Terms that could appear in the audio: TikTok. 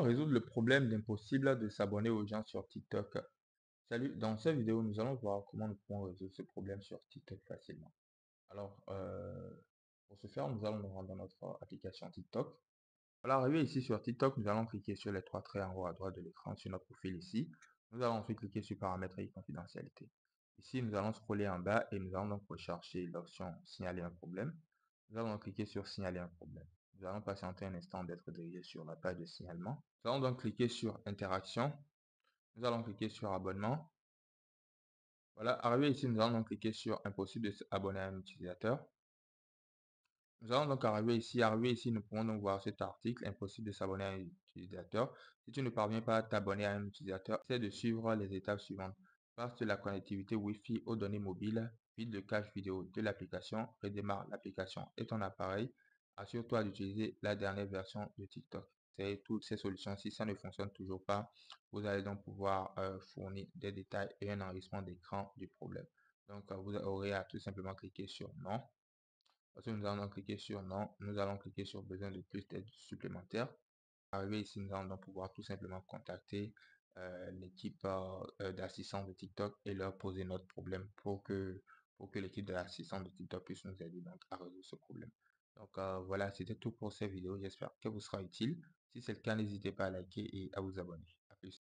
Comment résoudre le problème d'impossible de s'abonner aux gens sur TikTok? Salut, dans cette vidéo, nous allons voir comment nous pouvons résoudre ce problème sur TikTok facilement. Alors, pour ce faire, nous allons nous rendre dans notre application TikTok. Voilà, arrivé ici sur TikTok, nous allons cliquer sur les trois traits en haut à droite de l'écran sur notre profil ici. Nous allons ensuite cliquer sur paramètres et confidentialité. Ici, nous allons scroller en bas et nous allons donc rechercher l'option signaler un problème. Nous allons cliquer sur signaler un problème. Nous allons patienter un instant d'être dirigé sur la page de signalement. Nous allons donc cliquer sur interaction. Nous allons cliquer sur abonnement. Voilà, arrivé ici, nous allons donc cliquer sur impossible de s'abonner à un utilisateur. Nous allons donc arriver ici, nous pouvons donc voir cet article, impossible de s'abonner à un utilisateur. Si tu ne parviens pas à t'abonner à un utilisateur, essaie de suivre les étapes suivantes. Passe de la connectivité Wi-Fi aux données mobiles, vide le cache vidéo de l'application, redémarre l'application et ton appareil. Assure-toi d'utiliser la dernière version de TikTok. C'est toutes ces solutions. Si ça ne fonctionne toujours pas, vous allez donc pouvoir fournir des détails et un enrichissement d'écran du problème. Donc, vous aurez à tout simplement cliquer sur non. Parce que nous allons donc cliquer sur non. Nous allons cliquer sur besoin de plus d'aide supplémentaire. Arrivé ici, nous allons donc pouvoir tout simplement contacter l'équipe d'assistance de TikTok et leur poser notre problème pour que l'équipe de l'assistance de TikTok puisse nous aider donc à résoudre ce problème. Donc voilà, c'était tout pour cette vidéo. J'espère qu'elle vous sera utile. Si c'est le cas, n'hésitez pas à liker et à vous abonner.